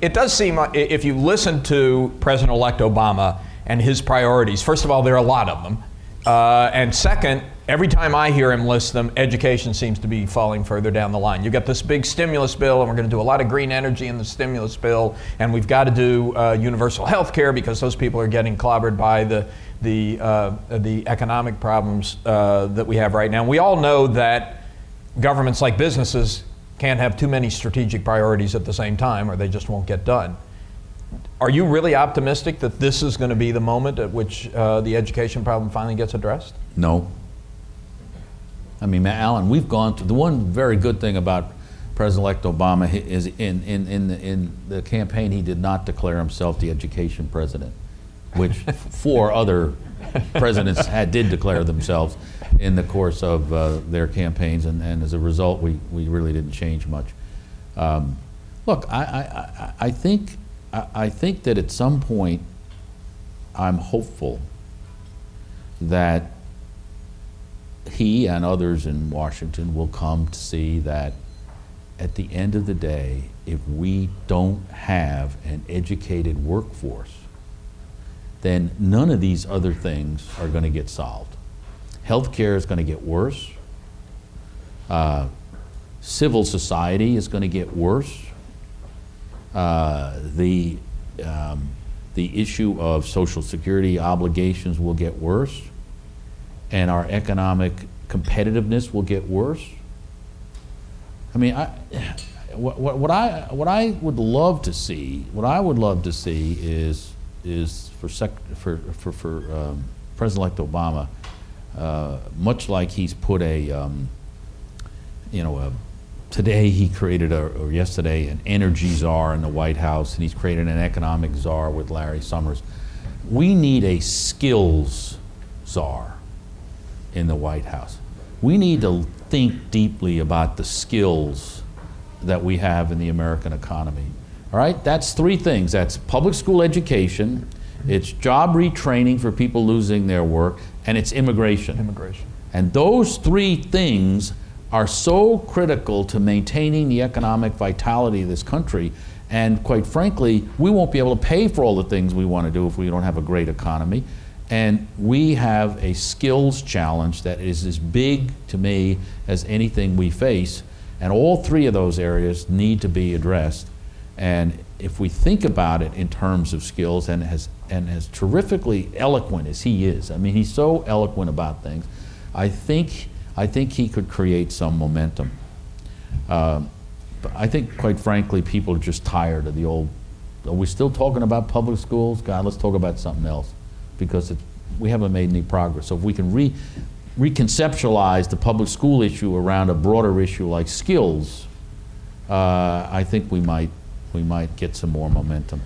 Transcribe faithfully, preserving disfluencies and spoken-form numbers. It does seem, if you listen to President-elect Obama and his priorities, first of all, there are a lot of them. Uh, and second, every time I hear him list them, education seems to be falling further down the line. You've got this big stimulus bill, and we're going to do a lot of green energy in the stimulus bill, and we've got to do uh, universal health care because those people are getting clobbered by the, the, uh, the economic problems uh, that we have right now. And we all know that governments, like businesses, can't have too many strategic priorities at the same time or they just won't get done. Are you really optimistic that this is going to be the moment at which uh, the education problem finally gets addressed? No. I mean, Alan, we've gone through, the one very good thing about President-elect Obama is in, in, in, the, in the campaign, he did not declare himself the education president, which four other presidents had, did declare themselves in the course of uh, their campaigns, and, and as a result, we, we really didn't change much. Um, look, I, I, I, think, I, I think that at some point, I'm hopeful that he and others in Washington will come to see that at the end of the day, if we don't have an educated workforce, then none of these other things are going to get solved. Healthcare is going to get worse. Uh, civil society is going to get worse. Uh, the, um, the issue of Social Security obligations will get worse. And our economic competitiveness will get worse. I mean, I, what, what, I, what I would love to see, what I would love to see is, is for, sec, for, for, for um, President-elect Obama, uh, much like he's put a, um, you know, a, today he created, a, or yesterday, an energy czar in the White House, and he's created an economic czar with Larry Summers. We need a skills czar in the White House. We need to think deeply about the skills that we have in the American economy. All right, that's three things. That's public school education, it's job retraining for people losing their work, and it's immigration. Immigration. And those three things are so critical to maintaining the economic vitality of this country. And quite frankly, we won't be able to pay for all the things we want to do if we don't have a great economy. And we have a skills challenge that is as big to me as anything we face. And all three of those areas need to be addressed. And if we think about it in terms of skills, and as, and as terrifically eloquent as he is, I mean, he's so eloquent about things, I think, I think he could create some momentum. Uh, but I think, quite frankly, people are just tired of the old, are we still talking about public schools? God, let's talk about something else, because it, we haven't made any progress. So if we can re, reconceptualize the public school issue around a broader issue like skills, uh, I think we might, we might get some more momentum.